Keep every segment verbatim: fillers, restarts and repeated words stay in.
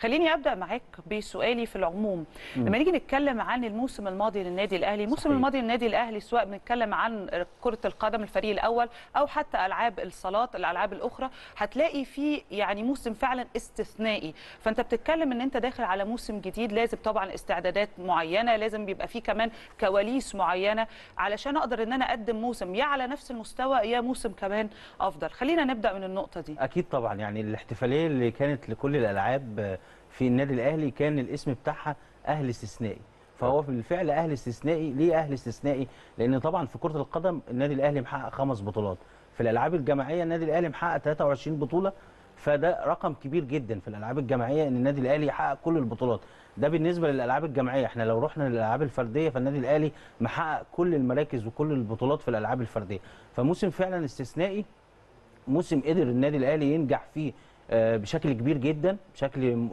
خليني ابدا معاك بسؤالي في العموم. مم. لما نيجي نتكلم عن الموسم الماضي للنادي الاهلي، الموسم الماضي للنادي الاهلي سواء بنتكلم عن كره القدم الفريق الاول او حتى العاب الصالات الالعاب الاخرى، هتلاقي فيه يعني موسم فعلا استثنائي. فانت بتتكلم ان انت داخل على موسم جديد، لازم طبعا استعدادات معينه، لازم بيبقى فيه كمان كواليس معينه علشان اقدر ان انا اقدم موسم يا على نفس المستوى يا موسم كمان افضل. خلينا نبدا من النقطه دي. اكيد طبعا، يعني الاحتفاليه اللي كانت لكل الالعاب في النادي الاهلي كان الاسم بتاعها اهل استثنائي، فهو بالفعل اهل استثنائي. ليه اهل استثنائي؟ لان طبعا في كره القدم النادي الاهلي محقق خمس بطولات، في الالعاب الجماعيه النادي الاهلي محقق ثلاثة وعشرين بطوله، فده رقم كبير جدا في الالعاب الجماعيه ان النادي الاهلي يحقق كل البطولات. ده بالنسبه للالعاب الجماعيه. احنا لو رحنا للالعاب الفرديه فالنادي الاهلي محقق كل المراكز وكل البطولات في الالعاب الفرديه، فموسم فعلا استثنائي، موسم قدر النادي الاهلي ينجح فيه بشكل كبير جدا بشكل.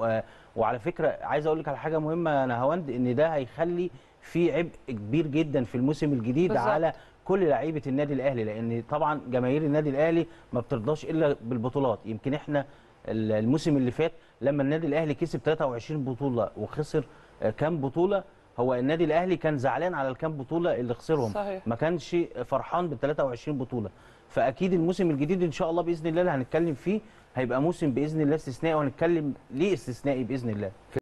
وعلى فكره عايز اقول لك على حاجه مهمه نهاوند، ان ده هيخلي في عبء كبير جدا في الموسم الجديد بالزبط. على كل لعيبه النادي الاهلي، لان طبعا جماهير النادي الاهلي ما بترضاش الا بالبطولات. يمكن احنا الموسم اللي فات لما النادي الاهلي كسب ثلاثة وعشرين بطوله وخسر كام بطوله، هو النادي الاهلي كان زعلان على الكام بطوله اللي خسرهم، صحيح. ما كانش فرحان بال ثلاثة وعشرين بطوله. فاكيد الموسم الجديد ان شاء الله باذن الله اللي هنتكلم فيه هيبقى موسم باذن الله استثنائي، وهنتكلم ليه استثنائي باذن الله.